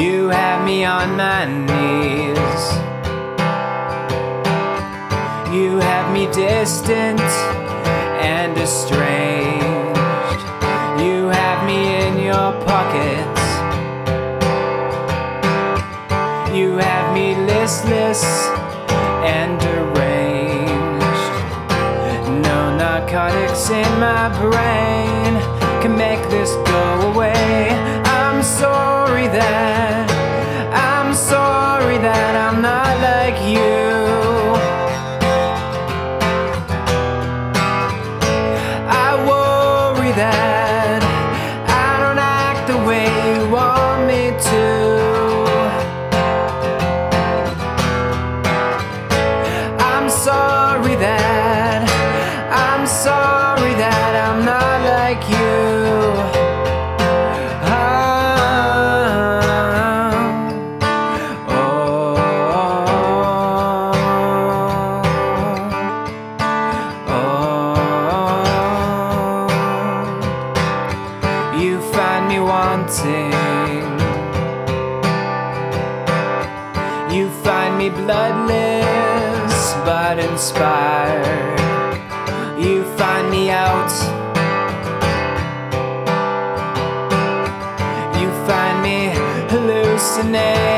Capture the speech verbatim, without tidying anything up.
You have me on my knees. You have me distant and estranged. You have me in your pockets. You have me listless and deranged. No narcotics in my brain can make this go away. I'm sorry that, I'm sorry that I'm not like you. I worry that I don't act the way you want me to. I'm sorry that, I'm sorry that I'm not like you. You find me wanting. You find me bloodless but inspired. You find me out. You find me hallucinating.